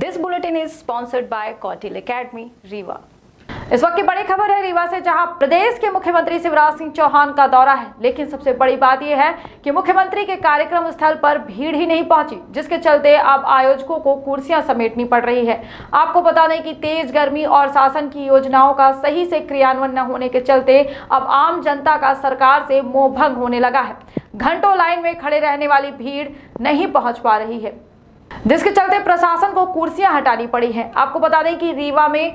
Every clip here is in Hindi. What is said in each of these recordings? This bulletin is sponsored by Kautil academy Rewa. इस वक्त की बड़ी खबर है रीवा से, जहां प्रदेश के मुख्यमंत्री शिवराज सिंह चौहान का दौरा है। लेकिन सबसे बड़ी बात यह है कि मुख्यमंत्री के कार्यक्रम स्थल पर भीड़ ही नहीं पहुंची, जिसके चलते अब आयोजकों को कुर्सियां समेटनी पड़ रही है। आपको बता दें कि तेज गर्मी और शासन की योजनाओं का सही से क्रियान्वयन न होने के चलते अब आम जनता का सरकार से मोह भंग होने लगा है। घंटों लाइन में खड़े रहने वाली भीड़ नहीं पहुँच पा रही है, जिसके चलते प्रशासन को कुर्सियां हटानी पड़ी हैं। आपको बता दें कि रीवा में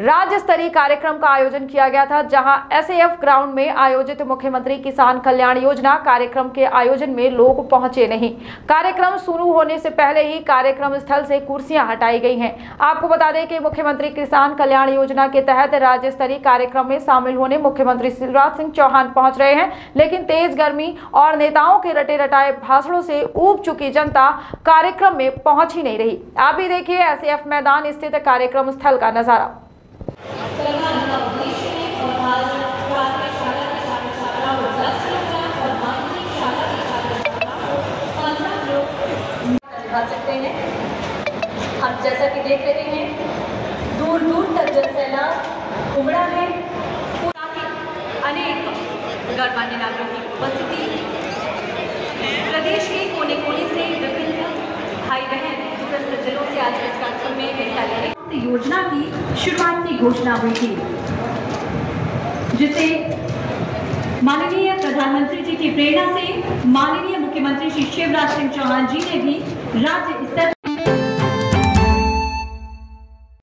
राज्य स्तरीय कार्यक्रम का आयोजन किया गया था, जहां एसएफ ग्राउंड में आयोजित मुख्यमंत्री किसान कल्याण योजना कार्यक्रम के आयोजन में लोग पहुंचे नहीं। कार्यक्रम शुरू होने से पहले ही कार्यक्रम स्थल से कुर्सियां हटाई गई हैं। आपको बता दें कि मुख्यमंत्री किसान कल्याण योजना के तहत राज्य स्तरीय कार्यक्रम में शामिल होने मुख्यमंत्री शिवराज सिंह चौहान पहुँच रहे हैं, लेकिन तेज गर्मी और नेताओं के रटे रटाए भाषणों से ऊब चुकी जनता कार्यक्रम में पहुँच ही नहीं रही। आप भी देखिए एसएफ मैदान स्थित कार्यक्रम स्थल का नजारा। सकते हैं हम, जैसा कि देख रहे हैं दूर दूर तक जल सैलाब उमड़ा है। अनेक गणमान्य नागरिकों की उपस्थिति प्रदेश के कोने कोने से विभिन्न भाई बहन दूरस्थ जिलों से आज इस कार्यक्रम में हिस्सा ले रहे। योजना की शुरुआत की घोषणा हुई थी, जिसे माननीय प्रधानमंत्री जी की प्रेरणा से माननीय मुख्यमंत्री श्री शिवराज सिंह चौहान जी ने भी राज्य स्तर